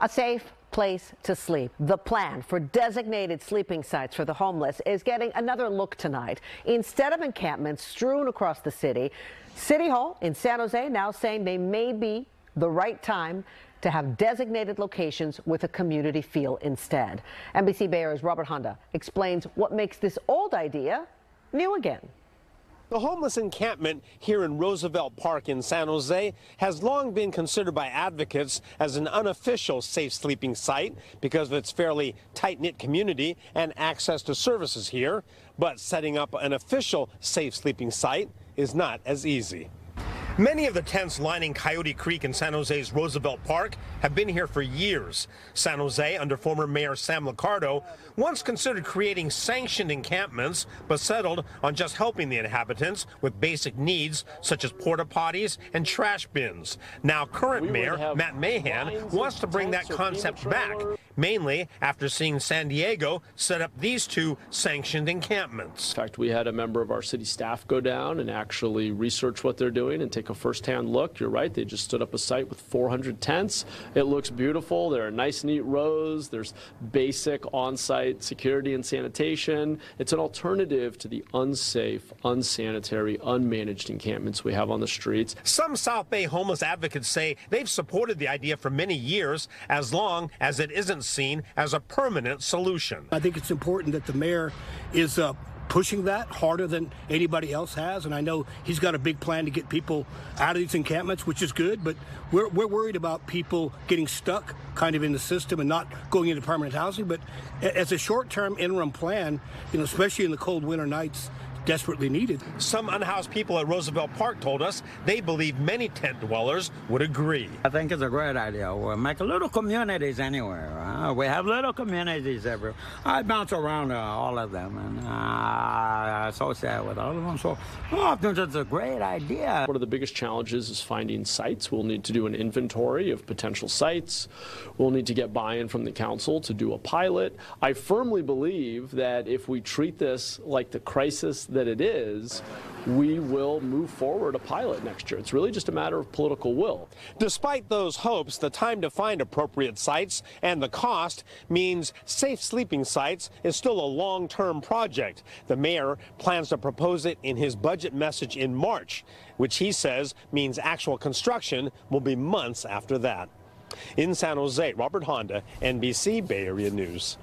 A safe place to sleep. The plan for designated sleeping sites for the homeless is getting another look tonight. Instead of encampments strewn across the city, City Hall in San Jose now saying they may be the right time to have designated locations with a community feel instead. NBC Bay Area's Robert Handa explains what makes this old idea new again. The homeless encampment here in Roosevelt Park in San Jose has long been considered by advocates as an unofficial safe sleeping site because of its fairly tight-knit community and access to services here. But setting up an official safe sleeping site is not as easy. Many of the tents lining Coyote Creek in San Jose's Roosevelt Park have been here for years. San Jose, under former Mayor Sam Licardo, once considered creating sanctioned encampments, but settled on just helping the inhabitants with basic needs such as porta potties and trash bins. Now current Mayor Matt Mahan wants to bring that concept back, mainly after seeing San Diego set up these two sanctioned encampments. In fact, we had a member of our city staff go down and actually research what they're doing and take a first-hand look. You're right, they just stood up a site with 400 tents. It looks beautiful. There are nice, neat rows. There's basic on-site security and sanitation. It's an alternative to the unsafe, unsanitary, unmanaged encampments we have on the streets. Some South Bay homeless advocates say they've supported the idea for many years, as long as it isn't seen as a permanent solution. I think it's important that the mayor is pushing that harder than anybody else has, and I know he's got a big plan to get people out of these encampments, which is good, but we're worried about people getting stuck kind of in the system and not going into permanent housing. But as a short-term interim plan, you know, especially in the cold winter nights, desperately needed. Some unhoused people at Roosevelt Park told us they believe many tent dwellers would agree. I think it's a great idea. We'll make little communities anywhere. We have little communities everywhere. I bounce around all of them, and I associate with all of them, so I think it's a great idea. One of the biggest challenges is finding sites. We'll need to do an inventory of potential sites. We'll need to get buy-in from the council to do a pilot. I firmly believe that if we treat this like the crisis that it is, we will move forward a pilot next year. It's really just a matter of political will. Despite those hopes, the time to find appropriate sites and the cost means safe sleeping sites is still a long-term project. The mayor plans to propose it in his budget message in March, which he says means actual construction will be months after that. In San Jose, Robert Handa, NBC Bay Area News.